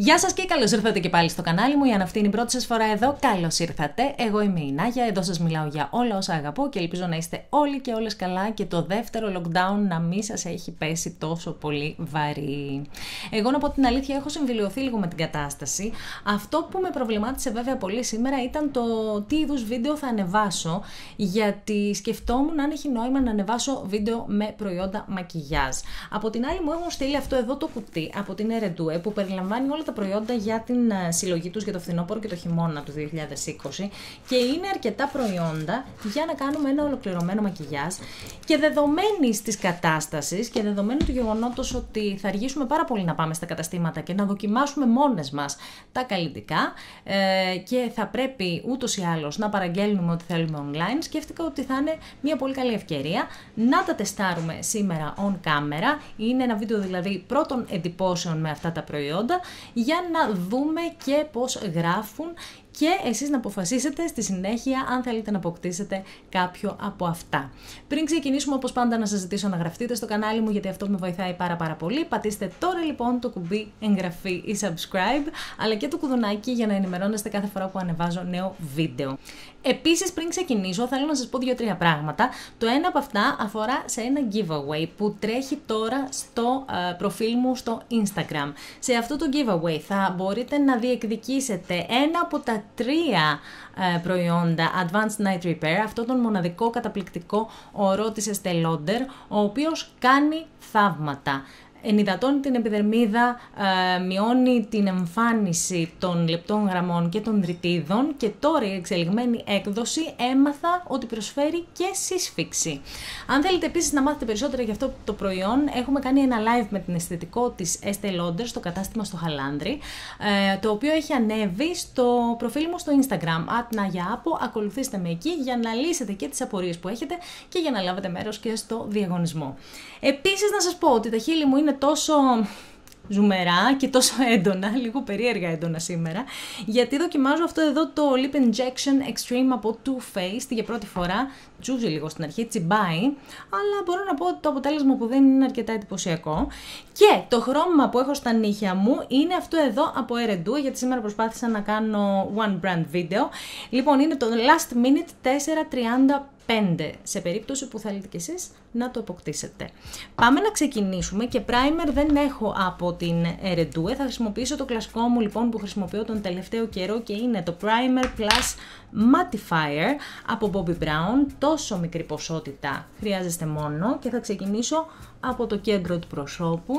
Γεια σας και καλώς ήρθατε και πάλι στο κανάλι μου, αν αυτή είναι η πρώτη σας φορά εδώ, καλώς ήρθατε. Εγώ είμαι η Νάγια, εδώ σας μιλάω για όλα όσα αγαπώ και ελπίζω να είστε όλοι και όλες καλά και το δεύτερο lockdown να μην σας έχει πέσει τόσο πολύ βαρύ. Εγώ να πω την αλήθεια, έχω συμβιλιωθεί λίγο με την κατάσταση. Αυτό που με προβλημάτισε βέβαια πολύ σήμερα ήταν το τι είδους βίντεο θα ανεβάσω, γιατί σκεφτόμουν αν έχει νόημα να ανεβάσω βίντεο με προϊόντα μακιγιάζ. Από την άλλη μου έχουν στείλει αυτό εδώ το κουτί από την Ερεντούε που περιλαμβάνει όλα τα προϊόντα για την συλλογή τους για το φθινόπωρο και το χειμώνα του 2020 και είναι αρκετά προϊόντα για να κάνουμε ένα ολοκληρωμένο μακιγιάζ και δεδομένης της κατάστασης και δεδομένου του γεγονότος ότι θα αργήσουμε πάρα πολύ να πάμε στα καταστήματα και να δοκιμάσουμε μόνες μας τα καλλιτικά και θα πρέπει ούτως ή άλλως να παραγγέλνουμε ό,τι θέλουμε online, σκέφτηκα ότι θα είναι μια πολύ καλή ευκαιρία να τα τεστάρουμε σήμερα on camera. Είναι ένα βίντεο δηλαδή πρώτων εντυπώσεων με αυτά τα προϊόντα για να δούμε και πώς γράφουν και εσείς να αποφασίσετε στη συνέχεια αν θέλετε να αποκτήσετε κάποιο από αυτά. Πριν ξεκινήσουμε, όπως πάντα, να σας ζητήσω να γραφτείτε στο κανάλι μου, γιατί αυτό με βοηθάει πάρα πολύ. Πατήστε τώρα λοιπόν το κουμπί εγγραφή ή subscribe, αλλά και το κουδουνάκι για να ενημερώνεστε κάθε φορά που ανεβάζω νέο βίντεο. Επίσης, πριν ξεκινήσω, θέλω να σας πω 2-3 πράγματα. Το ένα από αυτά αφορά σε ένα giveaway που τρέχει τώρα στο προφίλ μου στο Instagram. Σε αυτό το giveaway θα μπορείτε να διεκδικήσετε ένα από τα 3 προϊόντα Advanced Night Repair, αυτό τον μοναδικό καταπληκτικό ορό της Estée Lauder, ο οποίος κάνει θαύματα. Ενυδατώνει την επιδερμίδα, μειώνει την εμφάνιση των λεπτών γραμμών και των δρυτίδων και τώρα η εξελιγμένη έκδοση έμαθα ότι προσφέρει και σύσφυξη. Αν θέλετε επίσης να μάθετε περισσότερα για αυτό το προϊόν, έχουμε κάνει ένα live με την αισθητικό της Estée Lauder στο κατάστημα στο Χαλάνδρι, το οποίο έχει ανέβει στο προφίλ μου στο Instagram @nayapo. Ακολουθήστε με εκεί για να λύσετε και τις απορίες που έχετε και για να λάβετε μέρος και στο διαγωνισμό. Επίσης να σας πω ότι τα χείλη μου είναι τόσο ζουμερά και τόσο έντονα, λίγο περίεργα έντονα σήμερα, γιατί δοκιμάζω αυτό εδώ το Lip Injection Extreme από Too Faced για πρώτη φορά. Τσούζει λίγο στην αρχή, τσιμπάει, αλλά μπορώ να πω ότι το αποτέλεσμα που δεν είναι αρκετά εντυπωσιακό. Και το χρώμα που έχω στα νύχια μου είναι αυτό εδώ από Eredou, γιατί σήμερα προσπάθησα να κάνω one brand video. Λοιπόν, είναι το Last Minute 435. Σε περίπτωση που θέλετε κι εσείς να το αποκτήσετε. Πάμε να ξεκινήσουμε και primer δεν έχω από την Eredou. Θα χρησιμοποιήσω το κλασικό μου λοιπόν που χρησιμοποιώ τον τελευταίο καιρό και είναι το Primer Plus Mattifier από Bobbi Brown. Τόσο μικρή ποσότητα χρειάζεστε μόνο και θα ξεκινήσω από το κέντρο του προσώπου,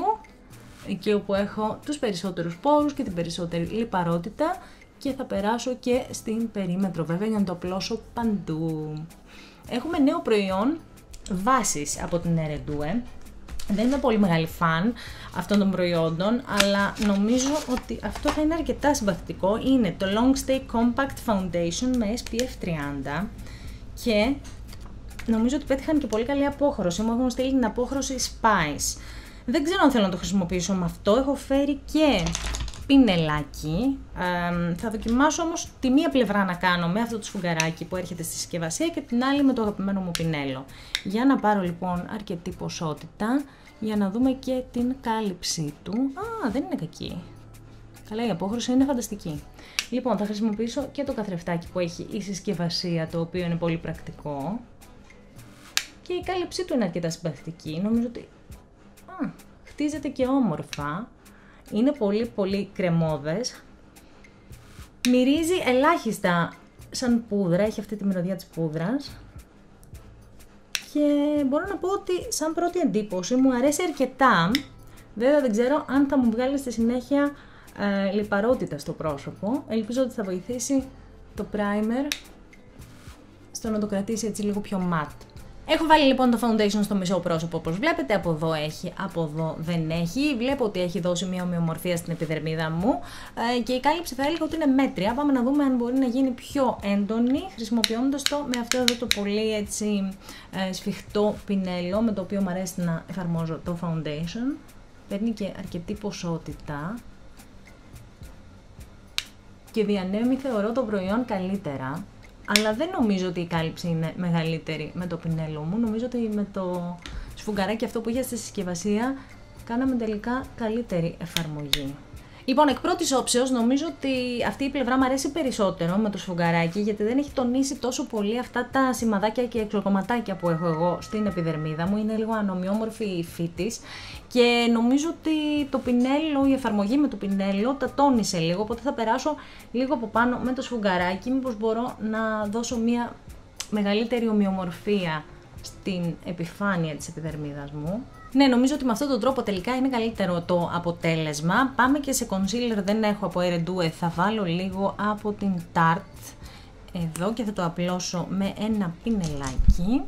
εκεί όπου έχω τους περισσότερους πόρους και την περισσότερη λιπαρότητα και θα περάσω και στην περίμετρο βέβαια για να το απλώσω παντού. Έχουμε νέο προϊόν βάσης από την Eredou. Δεν είμαι πολύ μεγάλη φαν αυτών των προϊόντων, αλλά νομίζω ότι αυτό θα είναι αρκετά συμπαθητικό. Είναι το Long Stay Compact Foundation με SPF 30 και νομίζω ότι πέτυχαν και πολύ καλή απόχρωση. Μου έχουν στείλει την απόχρωση Spice. Δεν ξέρω αν θέλω να το χρησιμοποιήσω με αυτό. Έχω φέρει και πινελάκι. Θα δοκιμάσω όμως τη μία πλευρά να κάνω με αυτό το σφουγγαράκι που έρχεται στη συσκευασία και την άλλη με το αγαπημένο μου πινέλο. Για να πάρω λοιπόν αρκετή ποσότητα για να δούμε και την κάλυψή του. Α, δεν είναι κακή. Καλά, η απόχρωση είναι φανταστική. Λοιπόν, θα χρησιμοποιήσω και το καθρεφτάκι που έχει η συσκευασία, το οποίο είναι πολύ πρακτικό. Και η κάλυψή του είναι αρκετά συμπαθητική. Νομίζω ότι χτίζεται και όμορφα. Είναι πολύ κρεμόδες. Μυρίζει ελάχιστα σαν πούδρα, έχει αυτή τη μυρωδιά της πούδρας. Και μπορώ να πω ότι σαν πρώτη εντύπωση μου αρέσει αρκετά. Βέβαια δεν ξέρω αν θα μου βγάλει στη συνέχεια λιπαρότητα στο πρόσωπο. Ελπίζω ότι θα βοηθήσει το primer στο να το κρατήσει έτσι λίγο πιο matte. Έχω βάλει λοιπόν το foundation στο μισό πρόσωπο, όπως βλέπετε, από εδώ έχει, από εδώ δεν έχει. Βλέπω ότι έχει δώσει μια ομοιομορφία στην επιδερμίδα μου και η κάλυψη θα έλεγα ότι είναι μέτρια. Πάμε να δούμε αν μπορεί να γίνει πιο έντονη χρησιμοποιώντας το με αυτό εδώ το πολύ έτσι σφιχτό πινέλο με το οποίο μου αρέσει να εφαρμόζω το foundation. Παίρνει και αρκετή ποσότητα και διανέμει θεωρώ το προϊόν καλύτερα. Αλλά δεν νομίζω ότι η κάλυψη είναι μεγαλύτερη με το πινέλο μου. Νομίζω ότι με το σφουγγαράκι αυτό που είχε στη συσκευασία κάναμε τελικά καλύτερη εφαρμογή. Λοιπόν, εκ πρώτης όψεως νομίζω ότι αυτή η πλευρά μου αρέσει περισσότερο με το σφουγγαράκι, γιατί δεν έχει τονίσει τόσο πολύ αυτά τα σημαδάκια και κλοκοματάκια που έχω εγώ στην επιδερμίδα μου. Είναι λίγο ανομοιόμορφη η φύτης και νομίζω ότι το πινέλο, η εφαρμογή με το πινέλο τα τόνισε λίγο, οπότε θα περάσω λίγο από πάνω με το σφουγγαράκι, μήπως μπορώ να δώσω μια μεγαλύτερη ομοιομορφία στην επιφάνεια της επιδερμίδας μου. Ναι, νομίζω ότι με αυτόν τον τρόπο τελικά είναι καλύτερο το αποτέλεσμα. Πάμε και σε concealer, δεν έχω από Eredue, θα βάλω λίγο από την Tarte εδώ και θα το απλώσω με ένα πινελάκι.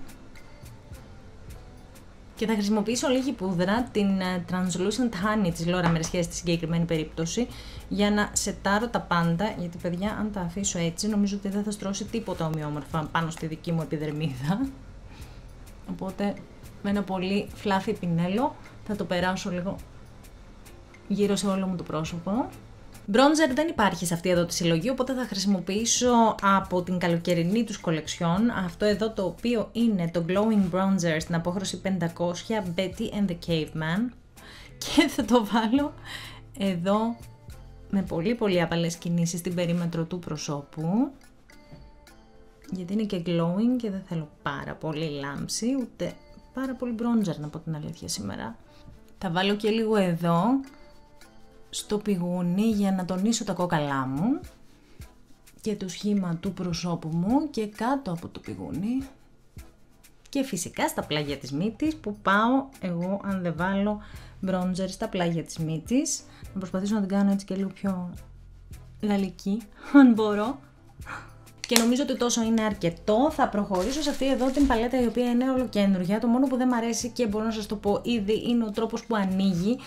Και θα χρησιμοποιήσω λίγη πούδρα, την Translucent Honey της Laura Mercier στη συγκεκριμένη περίπτωση, για να σετάρω τα πάντα, γιατί παιδιά αν τα αφήσω έτσι νομίζω ότι δεν θα στρώσει τίποτα ομοιόμορφα πάνω στη δική μου επιδερμίδα. Οπότε με ένα πολύ φλάφι πινέλο θα το περάσω λίγο γύρω σε όλο μου το πρόσωπο. Μπρόντζερ δεν υπάρχει σε αυτή εδώ τη συλλογή, οπότε θα χρησιμοποιήσω από την καλοκαιρινή τους κολεξιόν αυτό εδώ, το οποίο είναι το Glowing Bronzer στην απόχρωση 500 Betty and the Caveman, και θα το βάλω εδώ με πολύ πολύ απαλές κινήσεις στην περίμετρο του προσώπου, γιατί είναι και glowing και δεν θέλω πάρα πολύ λάμψη ούτε πάρα πολύ bronzer να πω την αλήθεια σήμερα. Θα βάλω και λίγο εδώ στο πηγούνι για να τονίσω τα κόκαλά μου και το σχήμα του προσώπου μου και κάτω από το πηγούνι και φυσικά στα πλάγια της μύτης, που πάω εγώ αν δεν βάλω bronzer στα πλάγια της μύτης. Να προσπαθήσω να την κάνω έτσι και λίγο πιο λαλική αν μπορώ. Και νομίζω ότι τόσο είναι αρκετό. Θα προχωρήσω σε αυτή εδώ την παλέτα, η οποία είναι ολοκένουργια. Το μόνο που δεν μ' αρέσει και μπορώ να σας το πω ήδη είναι ο τρόπος που ανοίγει.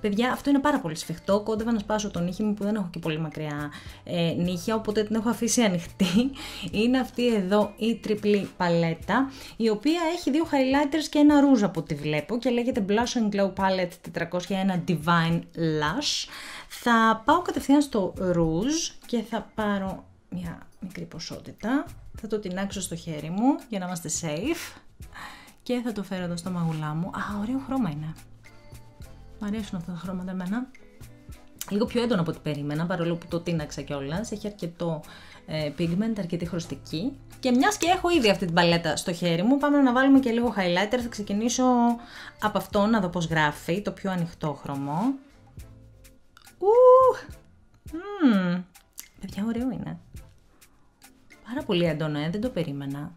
Παιδιά, αυτό είναι πάρα πολύ σφιχτό. Κόντευα να σπάσω το νύχι μου που δεν έχω και πολύ μακριά νύχια, οπότε την έχω αφήσει ανοιχτή. Είναι αυτή εδώ η τριπλή παλέτα, η οποία έχει δύο highlighters και ένα ρούζ από ό,τι βλέπω και λέγεται Blush and Glow Palette 401 Divine Lush. Θα πάω κατευθείαν στο ρούζ και θα πάρω μια μικρή ποσότητα, θα το τινάξω στο χέρι μου για να είμαστε safe και θα το φέρω εδώ στο μαγουλά μου. Α, ωραίο χρώμα είναι. Μ' αρέσουν αυτά τα χρώματα εμένα. Λίγο πιο έντονο από ό,τι περίμενα, παρόλο που το τίναξα κιόλας. Έχει αρκετό pigment, αρκετή χρωστική. Και μιας και έχω ήδη αυτή την παλέτα στο χέρι μου, πάμε να βάλουμε και λίγο highlighter. Θα ξεκινήσω από αυτό, να δω πώς γράφει, το πιο ανοιχτό χρώμα. Παιδιά, ωραίο είναι. Πάρα πολύ έντονο, δεν το περίμενα.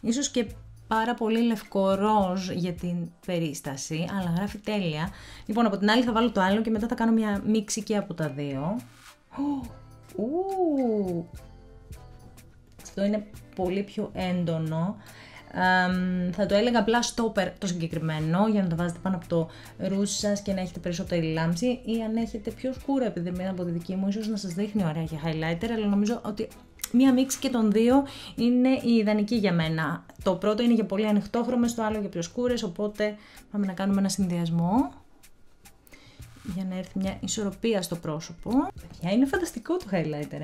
Ίσως και πάρα πολύ λευκό ροζ για την περίσταση, αλλά γράφει τέλεια. Λοιπόν, από την άλλη θα βάλω το άλλο και μετά θα κάνω μια μίξη και από τα δύο. Αυτό είναι πολύ πιο έντονο. Θα το έλεγα απλά stopper το συγκεκριμένο, για να το βάζετε πάνω από το ρούζι σας και να έχετε περισσότερη λάμψη, ή αν έχετε πιο σκούρα επιδερμίδα από τη δική μου, ίσως να σας δείχνει ωραία και highlighter, αλλά νομίζω ότι μία μίξη και των δύο είναι η ιδανική για μένα. Το πρώτο είναι για πολύ ανοιχτόχρωμες, το άλλο για πιο σκούρες, οπότε πάμε να κάνουμε ένα συνδυασμό για να έρθει μια ισορροπία στο πρόσωπο. Παιδιά, είναι φανταστικό το highlighter,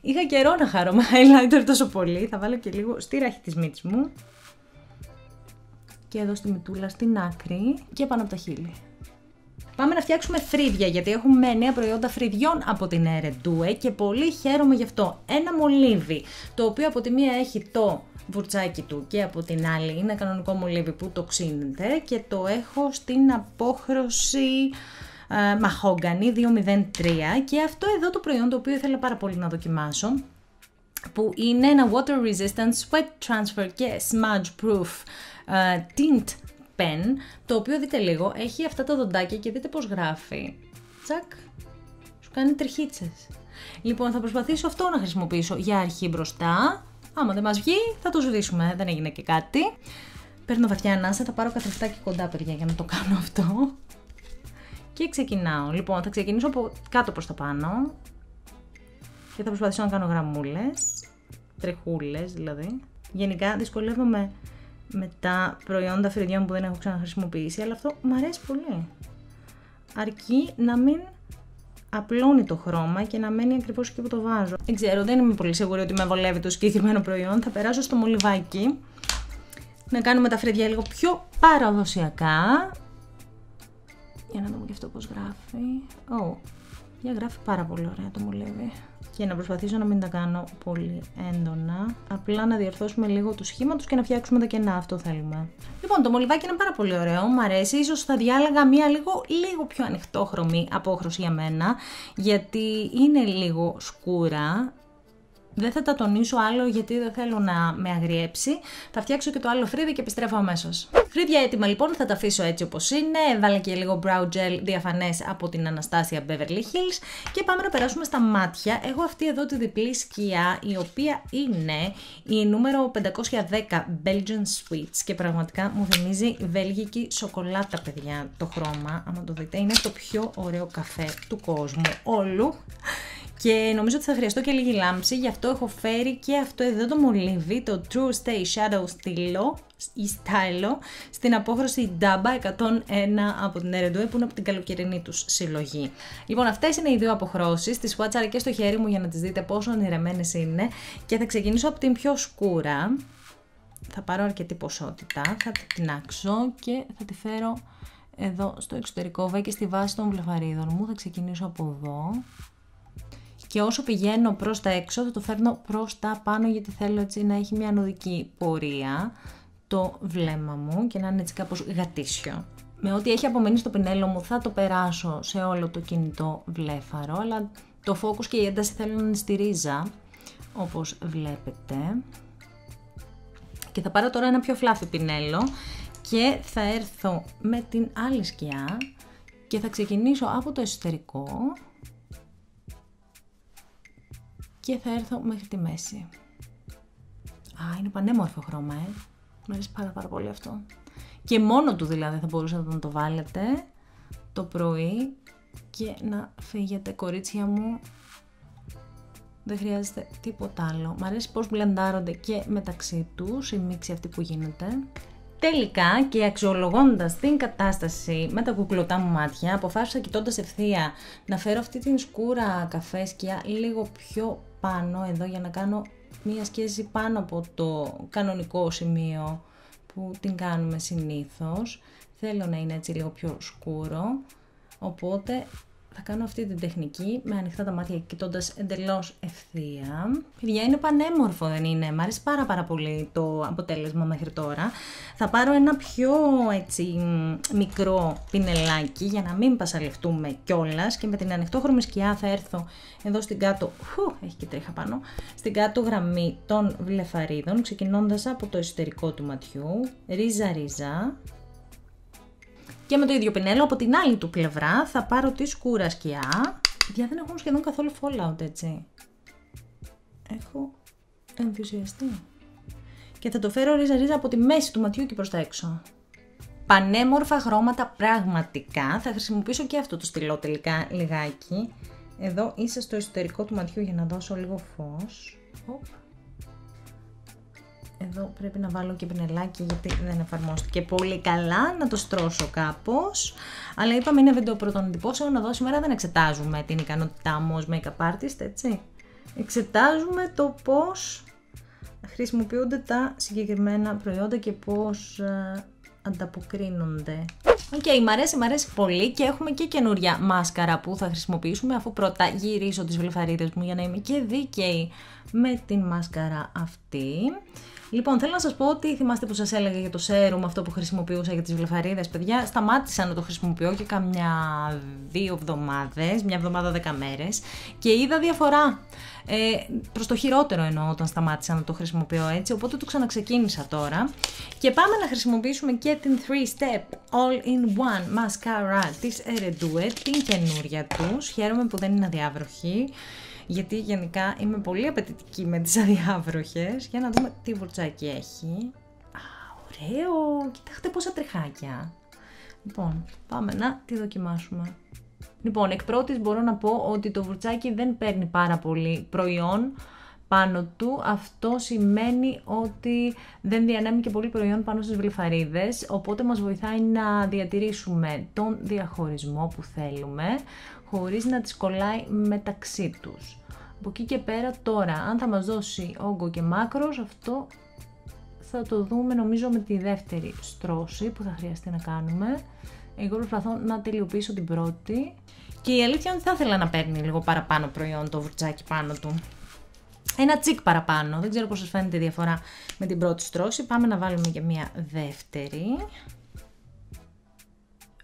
Είχα καιρό να χαρώ με highlighter τόσο πολύ. Θα βάλω και λίγο στη ράχη της μύτης μου και εδώ στη μυτούλα, στην άκρη και πάνω από τα χείλη. Πάμε να φτιάξουμε φρύδια, γιατί έχουμε νέα προϊόντα φρυδιών από την Eredue και πολύ χαίρομαι γι' αυτό. Ένα μολύβι, το οποίο από τη μία έχει το βουρτσάκι του και από την άλλη είναι κανονικό μολύβι που το ξύνεται, και το έχω στην απόχρωση μαχόγκανη 203, και αυτό εδώ το προϊόν το οποίο ήθελα πάρα πολύ να δοκιμάσω, που είναι ένα water resistant, sweat transfer και smudge proof tint pen, το οποίο δείτε λίγο, έχει αυτά τα δοντάκια και δείτε πως γράφει. Τσακ, σου κάνει τριχίτσες. Λοιπόν, θα προσπαθήσω αυτό να χρησιμοποιήσω για αρχή μπροστά. Άμα δεν μας βγει θα το σβήσουμε, δεν έγινε και κάτι. Παίρνω βαθιά ανάσα, θα πάρω καθρεφτάκι κοντά παιδιά για να το κάνω αυτό. Και ξεκινάω. Λοιπόν, θα ξεκινήσω από κάτω προς τα πάνω και θα προσπαθήσω να κάνω γραμμούλες, τρεχούλες δηλαδή. Γενικά δυσκολεύομαι με τα προϊόντα φρυδιών που δεν έχω ξαναχρησιμοποιήσει, αλλά αυτό μου αρέσει πολύ. Αρκεί να μην απλώνει το χρώμα και να μένει ακριβώς εκεί που το βάζω. Δεν ξέρω, δεν είμαι πολύ σίγουρη ότι με βολεύει το συγκεκριμένο προϊόν. Θα περάσω στο μολυβάκι, να κάνουμε τα φρυδιά λίγο πιο παραδοσιακά. Για να δούμε και αυτό πώς γράφει. διαγράφει πάρα πολύ ωραία το μολύβι. Και να προσπαθήσω να μην τα κάνω πολύ έντονα, απλά να διορθώσουμε λίγο του σχήματος και να φτιάξουμε τα κενά, αυτό θέλουμε. Λοιπόν, το μολυβάκι είναι πάρα πολύ ωραίο, μου αρέσει, ίσως θα διάλεγα μία λίγο πιο ανοιχτόχρωμη απόχρωση για μένα, γιατί είναι λίγο σκούρα. Δεν θα τα τονίσω άλλο γιατί δεν θέλω να με αγριέψει. Θα φτιάξω και το άλλο φρύδι και επιστρέφω αμέσως. Φρύδια έτοιμα λοιπόν, θα τα αφήσω έτσι όπως είναι. Βάλα και λίγο brow gel διαφανές από την Αναστάσια Beverly Hills. Και πάμε να περάσουμε στα μάτια. Έχω αυτή εδώ τη διπλή σκιά, η οποία είναι η νούμερο 510 Belgian Sweets. Και πραγματικά μου θυμίζει βέλγικη σοκολάτα, παιδιά, το χρώμα. Άμα το δείτε, είναι το πιο ωραίο καφέ του κόσμου όλου. Και νομίζω ότι θα χρειαστώ και λίγη λάμψη, γι' αυτό έχω φέρει και αυτό εδώ το μολύβι, το True Stay Shadow Stylo, στην απόχρωση Dabba 101 από την R&D, που είναι από την καλοκαιρινή τους συλλογή. Λοιπόν, αυτές είναι οι δύο αποχρώσεις, τις φουάτσαρα και στο χέρι μου για να τις δείτε πόσο ονειρεμένες είναι. Και θα ξεκινήσω από την πιο σκούρα, θα πάρω αρκετή ποσότητα, θα την τινάξω και θα τη φέρω εδώ στο εξωτερικό βέ και στη βάση των βλεφαρίδων μου. Θα ξεκινήσω από εδώ. Και όσο πηγαίνω προς τα έξω θα το φέρνω προς τα πάνω, γιατί θέλω έτσι να έχει μια ανωδική πορεία το βλέμμα μου και να είναι έτσι κάπως γατήσιο. Με ό,τι έχει απομείνει στο πινέλο μου θα το περάσω σε όλο το κινητό βλέφαρο, αλλά το focus και η ένταση θέλω να είναι στη ρίζα, όπως βλέπετε. Και θα πάρω τώρα ένα πιο φλάφι πινέλο και θα έρθω με την άλλη σκιά και θα ξεκινήσω από το εσωτερικό και θα έρθω μέχρι τη μέση. Α, είναι πανέμορφο χρώμα, Μου αρέσει πάρα πολύ αυτό. Και μόνο του δηλαδή θα μπορούσατε να το βάλετε το πρωί και να φύγετε, κορίτσια μου. Δεν χρειάζεται τίποτα άλλο. Μ' αρέσει πως μπλεντάρονται και μεταξύ τους, η μίξη αυτή που γίνεται. Τελικά, και αξιολογώντας την κατάσταση με τα κουκλωτά μου μάτια, αποφάσισα, κοιτώντας ευθεία, να φέρω αυτή την σκούρα καφέ σκιά λίγο πιο πάνω εδώ για να κάνω μία σχέση πάνω από το κανονικό σημείο που την κάνουμε συνήθως. Θέλω να είναι έτσι λίγο πιο σκούρο, οπότε θα κάνω αυτή την τεχνική με ανοιχτά τα μάτια, κοιτώντας εντελώς ευθεία. Παιδιά, είναι πανέμορφο, δεν είναι? Μ' αρέσει πάρα πολύ το αποτέλεσμα μέχρι τώρα. Θα πάρω ένα πιο έτσι μικρό πινελάκι για να μην πασαλευτούμε κιόλας, και με την ανοιχτόχρωμη σκιά θα έρθω εδώ στην κάτω, έχει και τρίχα πάνω, στην κάτω γραμμή των βλεφαρίδων, ξεκινώντας από το εσωτερικό του ματιού, ρίζα-ρίζα. Και με το ίδιο πινέλο από την άλλη του πλευρά θα πάρω τη σκούρα σκιά. Παιδιά, δεν έχω σχεδόν καθόλου fallout, έτσι. Έχω ενθουσιαστεί. Και θα το φέρω ρίζα-ρίζα από τη μέση του ματιού και προς τα έξω. Πανέμορφα χρώματα πραγματικά. Θα χρησιμοποιήσω και αυτό το στυλό τελικά λιγάκι. Εδώ είσαι στο εσωτερικό του ματιού για να δώσω λίγο φως. Εδώ πρέπει να βάλω και πινελάκι γιατί δεν εφαρμόστηκε πολύ καλά, να το στρώσω κάπως. Αλλά είπαμε, είναι βίντεο πρώτων εντυπώσεων, εδώ σήμερα δεν εξετάζουμε την ικανότητά μου ως make-up artist, έτσι. Εξετάζουμε το πώς χρησιμοποιούνται τα συγκεκριμένα προϊόντα και πώς ανταποκρίνονται. Οκ, μ' αρέσει πολύ, και έχουμε και καινούρια μάσκαρα που θα χρησιμοποιήσουμε, αφού πρώτα γυρίσω τις βλεφαρίδες μου για να είμαι και δίκαιη με την μάσκαρα αυτή. Λοιπόν, θέλω να σας πω ότι θυμάστε που σας έλεγα για το serum αυτό που χρησιμοποιούσα για τις βλεφαρίδες, παιδιά. Σταμάτησα να το χρησιμοποιώ και καμιά 2 εβδομάδες, μια εβδομάδα 10 μέρες, και είδα διαφορά. Προς το χειρότερο εννοώ, όταν σταμάτησα να το χρησιμοποιώ έτσι, οπότε το ξαναξεκίνησα τώρα. Και πάμε να χρησιμοποιήσουμε και την 3-step all-in-one mascara της R&D, την καινούρια τους. Χαίρομαι που δεν είναι αδιάβροχη, γιατί γενικά είμαι πολύ απαιτητική με τις αδιάβροχες. Για να δούμε τι βουρτσάκι έχει. Α, ωραίο! Κοιτάξτε πόσα τριχάκια. Λοιπόν, πάμε να τη δοκιμάσουμε. Λοιπόν, εκ πρώτης μπορώ να πω ότι το βουρτσάκι δεν παίρνει πάρα πολύ προϊόν πάνω του. Αυτό σημαίνει ότι δεν διανέμει και πολύ προϊόν πάνω στις βλεφαρίδες, οπότε μας βοηθάει να διατηρήσουμε τον διαχωρισμό που θέλουμε, χωρίς να τις κολλάει μεταξύ τους. Από εκεί και πέρα τώρα, αν θα μας δώσει όγκο και μάκρος, αυτό θα το δούμε νομίζω με τη δεύτερη στρώση που θα χρειαστεί να κάνουμε. Εγώ προσπαθώ να τελειοποιήσω την πρώτη. Και η αλήθεια είναι ότι θα ήθελα να παίρνει λίγο παραπάνω προϊόν το βουρτσάκι πάνω του. Ένα τσικ παραπάνω. Δεν ξέρω πώς σας φαίνεται η διαφορά με την πρώτη στρώση. Πάμε να βάλουμε και μία δεύτερη.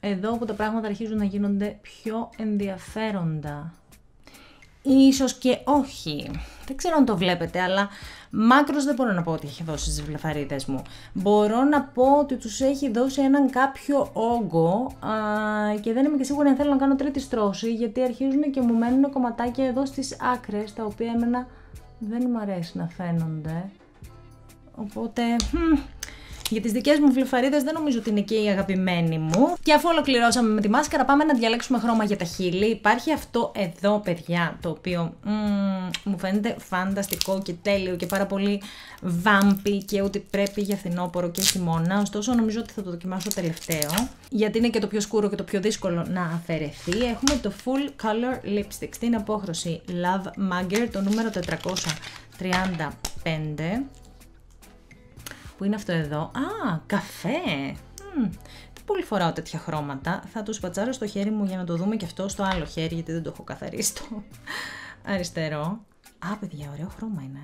Εδώ που τα πράγματα αρχίζουν να γίνονται πιο ενδιαφέροντα. Ίσως και όχι. Δεν ξέρω αν το βλέπετε, αλλά μάκρος δεν μπορώ να πω ότι έχει δώσει στις βλεφαρίδες μου. Μπορώ να πω ότι τους έχει δώσει έναν κάποιο όγκο και δεν είμαι και σίγουρη αν θέλω να κάνω τρίτη στρώση, γιατί αρχίζουν και μου μένουν κομματάκια εδώ στις άκρες, τα οποία εμένα δεν μου αρέσει να φαίνονται. Οπότε... για τις δικές μου βλεφαρίδες δεν νομίζω ότι είναι και η αγαπημένη μου. Και αφού ολοκληρώσαμε με τη μάσκαρα, πάμε να διαλέξουμε χρώμα για τα χείλη. Υπάρχει αυτό εδώ, παιδιά, το οποίο μου φαίνεται φανταστικό και τέλειο και πάρα πολύ βάμπι και ότι πρέπει για φθινόπωρο και χειμώνα. Ωστόσο, νομίζω ότι θα το δοκιμάσω τελευταίο, γιατί είναι και το πιο σκούρο και το πιο δύσκολο να αφαιρεθεί. Έχουμε το Full Color Lipstick στην απόχρωση Love Mugger, το νούμερο 435. Που είναι αυτό εδώ. Α, καφέ! Δεν πολύ φοράω τέτοια χρώματα. Θα το σπατσάρω στο χέρι μου για να το δούμε και αυτό στο άλλο χέρι, γιατί δεν το έχω καθαρίσει το αριστερό. Α, παιδιά, ωραίο χρώμα είναι.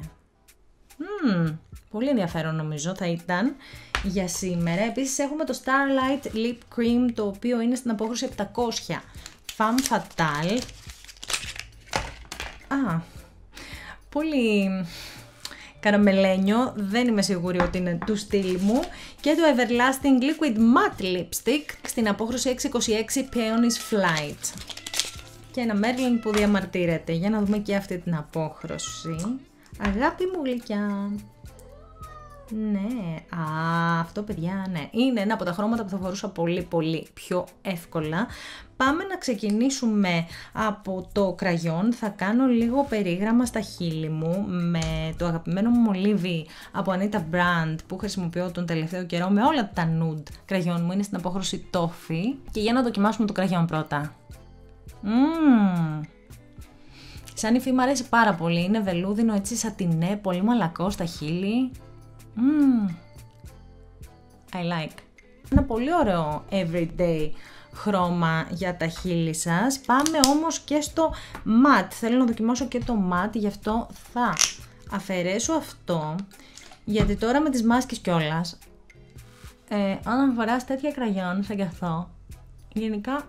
Πολύ ενδιαφέρον νομίζω θα ήταν για σήμερα. Επίσης έχουμε το Starlight Lip Cream, το οποίο είναι στην απόχρωση 700. Femme Fatale. Α, πολύ... καραμελένιο, δεν είμαι σίγουρη ότι είναι του στυλ μου. Και το Everlasting Liquid Matte Lipstick στην απόχρωση 626 Peonies Flight. Και ένα Merlin που διαμαρτύρεται. Για να δούμε και αυτή την απόχρωση. Αγάπη μου γλυκιά. Ναι, αυτό παιδιά, ναι. Είναι ένα από τα χρώματα που θα φορούσα πολύ πιο εύκολα. Πάμε να ξεκινήσουμε από το κραγιόν. Θα κάνω λίγο περίγραμμα στα χείλη μου με το αγαπημένο μου μολύβι από Anita Brand, που χρησιμοποιώ τον τελευταίο καιρό με όλα τα nude κραγιόν μου. Είναι στην απόχρωση Toffee. Και για να δοκιμάσουμε το κραγιόν πρώτα. Σαν υφή μου αρέσει πάρα πολύ. Είναι βελούδινο, έτσι σατινέ, πολύ μαλακό στα χείλη. I like. Ένα πολύ ωραίο everyday χρώμα για τα χείλη σας. Πάμε όμως και στο matte. Θέλω να δοκιμάσω και το matte, γι' αυτό θα αφαιρέσω αυτό, γιατί τώρα με τις μάσκες κιόλας αν φοράς τέτοια κραγιόν σαν κι αυτό, γενικά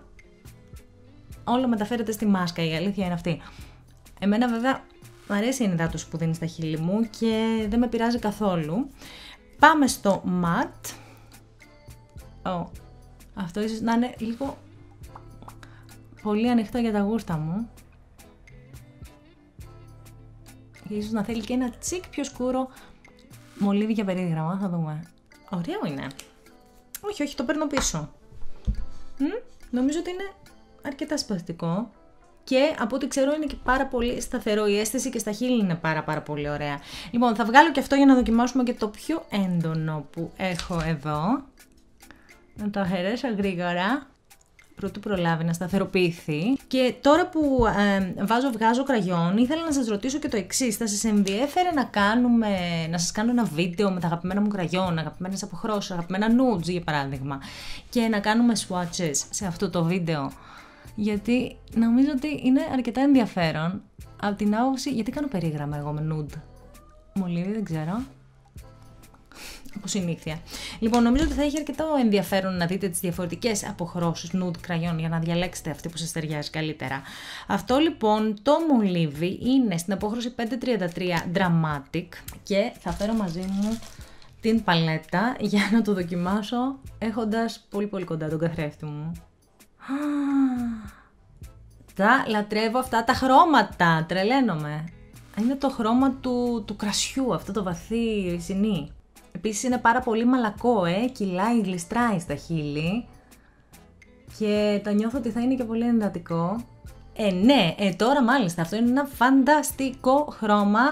όλο μεταφέρεται στη μάσκα, η αλήθεια είναι αυτή. Εμένα βέβαια μ' αρέσει η ενυδάτωση που δίνει στα χείλη μου και δεν με πειράζει καθόλου. Πάμε στο matte. Αυτό ίσως να είναι λίγο πολύ ανοιχτό για τα γούστα μου. Και ίσως να θέλει και ένα τσικ πιο σκούρο μολύβι για περίγραμμα, θα δούμε. Ωραίο είναι. Όχι, όχι, το παίρνω πίσω. Νομίζω ότι είναι αρκετά σπαστικό. Και από ό,τι ξέρω είναι και πάρα πολύ σταθερό, η αίσθηση και στα χείλη είναι πάρα πολύ ωραία. Λοιπόν, θα βγάλω και αυτό για να δοκιμάσουμε και το πιο έντονο που έχω εδώ. Να το αφαιρέσω γρήγορα, πρωτού προλάβει να σταθεροποιηθεί. Και τώρα που βγάζω κραγιόν, ήθελα να σας ρωτήσω και το εξής. Θα σας ενδιέφερε να σας κάνω ένα βίντεο με τα αγαπημένα μου κραγιόν, αγαπημένες αποχρώσεις, αγαπημένα nudes για παράδειγμα, και να κάνουμε swatches σε αυτό το βίντεο? Γιατί νομίζω ότι είναι αρκετά ενδιαφέρον από την άποψη. Γιατί κάνω περίγραμμα εγώ με νουντ μολύβι, δεν ξέρω. Από συνήθεια. Λοιπόν, νομίζω ότι θα έχει αρκετό ενδιαφέρον να δείτε τις διαφορετικές αποχρώσεις nude κραγιόν για να διαλέξετε αυτή που σας ταιριάζει καλύτερα. Αυτό λοιπόν το μολύβι είναι στην απόχρωση 533 Dramatic και θα φέρω μαζί μου την παλέτα για να το δοκιμάσω έχοντας πολύ κοντά τον καθρέφτη μου. Τα λατρεύω αυτά τα χρώματα, τρελαίνομαι. Είναι το χρώμα του κρασιού, αυτό το βαθύ ρυσινί. Επίσης είναι πάρα πολύ μαλακό, κυλάει, γλιστράει στα χείλη. Και το νιώθω ότι θα είναι και πολύ εντατικό. Ναι, τώρα μάλιστα, αυτό είναι ένα φανταστικό χρώμα,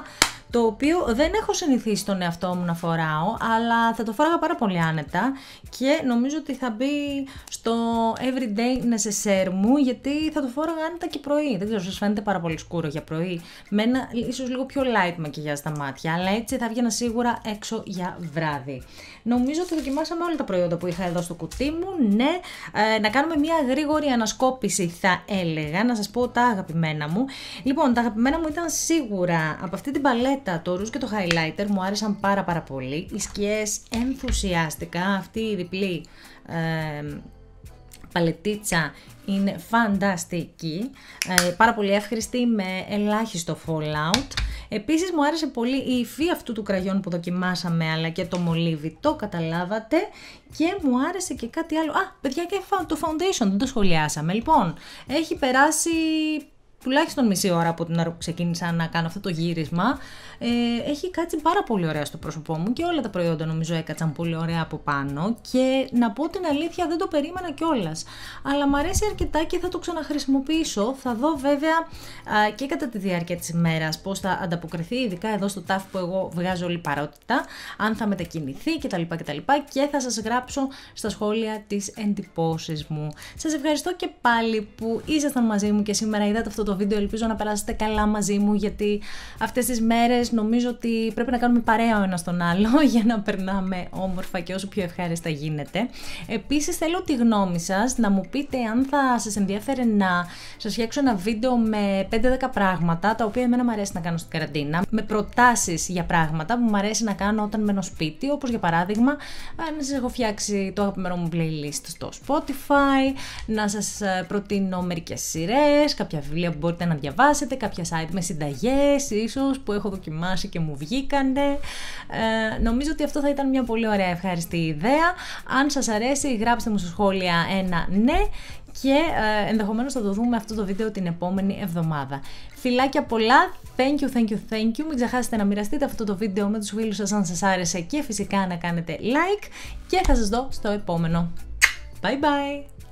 το οποίο δεν έχω συνηθίσει τον εαυτό μου να φοράω, αλλά θα το φοράγα πάρα πολύ άνετα και νομίζω ότι θα μπει στο everyday necessaire μου, γιατί θα το φόραγα άνετα και πρωί. Δεν ξέρω, σας φαίνεται πάρα πολύ σκούρο για πρωί, με ένα ίσως λίγο πιο light μακιγιά στα μάτια, αλλά έτσι θα βγαίνα σίγουρα έξω για βράδυ. Νομίζω ότι δοκιμάσαμε όλα τα προϊόντα που είχα εδώ στο κουτί μου, ναι, να κάνουμε μια γρήγορη ανασκόπηση θα έλεγα, να σας πω τα αγαπημένα μου. Λοιπόν, τα αγαπημένα μου ήταν σίγουρα από αυτή την παλέτα το ρούζ και το highlighter, μου άρεσαν πάρα πολύ. Οι σκιές ενθουσιάστηκα, αυτή η διπλή παλετίτσα είναι φανταστική, πάρα πολύ εύχρηστη με ελάχιστο fallout. Επίσης μου άρεσε πολύ η υφή αυτού του κραγιόν που δοκιμάσαμε, αλλά και το μολύβι, το καταλάβατε. Και μου άρεσε και κάτι άλλο, α παιδιά, και το foundation δεν το σχολιάσαμε. Λοιπόν, έχει περάσει τουλάχιστον μισή ώρα από την ώρα που ξεκίνησα να κάνω αυτό το γύρισμα. Έχει κάτσει πάρα πολύ ωραία στο πρόσωπό μου και όλα τα προϊόντα νομίζω έκατσαν πολύ ωραία από πάνω. Και να πω την αλήθεια, δεν το περίμενα κιόλας. Αλλά μου αρέσει αρκετά και θα το ξαναχρησιμοποιήσω. Θα δω βέβαια και κατά τη διάρκεια της ημέρας πώς θα ανταποκριθεί, ειδικά εδώ στο τάφ που εγώ βγάζω λιπαρότητα, αν θα μετακινηθεί κτλ. Και θα σας γράψω στα σχόλια τις εντυπώσεις μου. Σας ευχαριστώ και πάλι που ήσασταν μαζί μου και σήμερα είδατε αυτό το βίντεο, ελπίζω να περάσετε καλά μαζί μου, γιατί αυτές τις μέρες νομίζω ότι πρέπει να κάνουμε παρέα ο ένας τον άλλο για να περνάμε όμορφα και όσο πιο ευχάριστα γίνεται. Επίσης θέλω τη γνώμη σας, να μου πείτε αν θα σας ενδιαφέρε να σας φτιάξω ένα βίντεο με 5-10 πράγματα τα οποία εμένα μου αρέσει να κάνω στην καραντίνα, με προτάσεις για πράγματα που μου αρέσει να κάνω όταν μένω σπίτι, όπως για παράδειγμα να σας έχω φτιάξει το αγαπημένο μου playlist στο Spotify, να σας προτείνω μερικές σειρές, κάποια βιβλία που μπορείτε να διαβάσετε, κάποια site με συνταγές ίσως που έχω δοκιμάσει και μου βγήκανε. Νομίζω ότι αυτό θα ήταν μια πολύ ωραία ευχάριστη ιδέα. Αν σας αρέσει γράψτε μου στα σχόλια ένα ναι και ενδεχομένως θα το δούμε αυτό το βίντεο την επόμενη εβδομάδα. Φιλάκια πολλά, thank you. Μην ξεχάσετε να μοιραστείτε αυτό το βίντεο με τους φίλους σας αν σας άρεσε και φυσικά να κάνετε like και θα σας δω στο επόμενο. Bye bye!